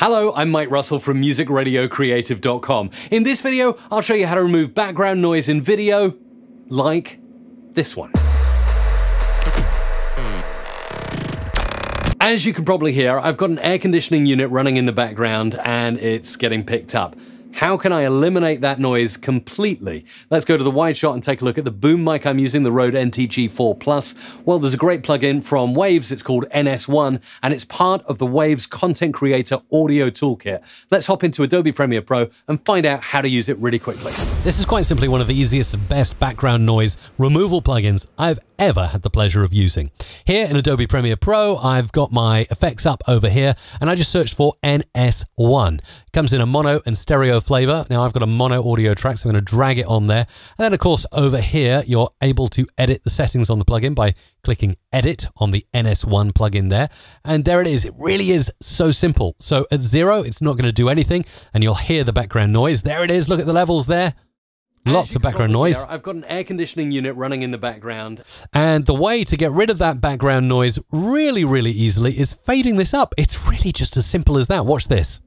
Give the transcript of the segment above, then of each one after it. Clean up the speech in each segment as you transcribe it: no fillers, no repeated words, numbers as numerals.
Hello, I'm Mike Russell from MusicRadioCreative.com. In this video, I'll show you how to remove background noise in video, like this one. As you can probably hear, I've got an air conditioning unit running in the background and it's getting picked up. How can I eliminate that noise completely? Let's go to the wide shot and take a look at the boom mic I'm using, the Rode NTG4 Plus. Well, there's a great plugin from Waves, it's called NS1, and it's part of the Waves Content Creator Audio Toolkit. Let's hop into Adobe Premiere Pro and find out how to use it really quickly. This is quite simply one of the easiest and best background noise removal plugins I've ever had the pleasure of using. Here in Adobe Premiere Pro, I've got my effects up over here, and I just searched for NS1. It comes in a mono and stereo flavor. Now I've got a mono audio track, so I'm going to drag it on there. And then of course over here, you're able to edit the settings on the plugin by clicking edit on the NS1 plugin there. And there it is. It really is so simple. So at 0, it's not going to do anything and you'll hear the background noise. There it is. Look at the levels there. Lots of background noise. I've got an air conditioning unit running in the background. And the way to get rid of that background noise really, really easily is fading this up. It's really just as simple as that. Watch this.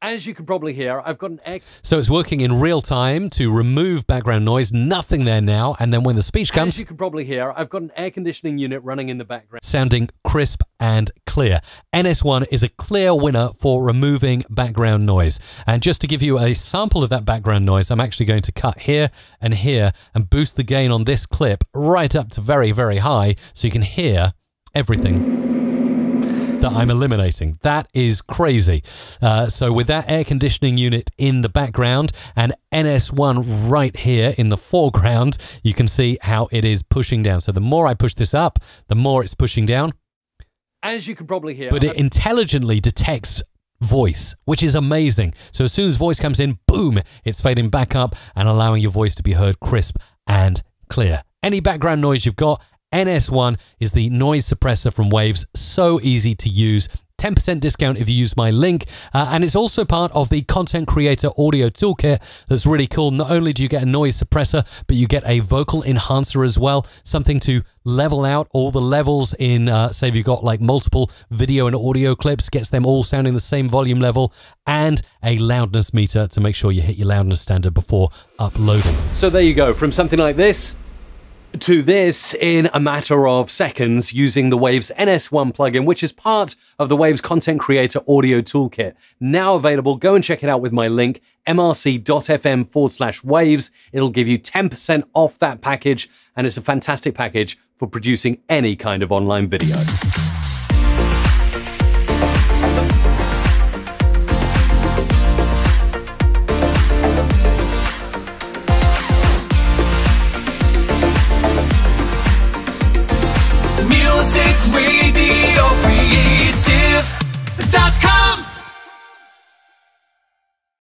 As you can probably hear, I've got an egg. So it's working in real time to remove background noise, nothing there now. And then when the speech comes, as you can probably hear, I've got an air conditioning unit running in the background. Sounding crisp and clear. NS1 is a clear winner for removing background noise. And just to give you a sample of that background noise, I'm actually going to cut here and here and boost the gain on this clip right up to very, very high so you can hear everything that I'm eliminating. That is crazy. So with that air conditioning unit in the background and NS1 right here in the foreground, you can see how it is pushing down. So the more I push this up, the more it's pushing down. As you can probably hear. But it intelligently detects voice, which is amazing. So as soon as voice comes in, boom, it's fading back up and allowing your voice to be heard crisp and clear. Any background noise you've got, NS1 is the noise suppressor from Waves, so easy to use. 10% discount if you use my link. And it's also part of the Content Creator Audio Toolkit that's really cool. Not only do you get a noise suppressor, but you get a vocal enhancer as well, something to level out all the levels in, say if you've got like multiple video and audio clips, gets them all sounding the same volume level, and a loudness meter to make sure you hit your loudness standard before uploading. So there you go, from something like this to this in a matter of seconds using the Waves NS1 plugin, which is part of the Waves Content Creator Audio Toolkit. Now available, go and check it out with my link, mrc.fm/waves. It'll give you 10% off that package, and it's a fantastic package for producing any kind of online video.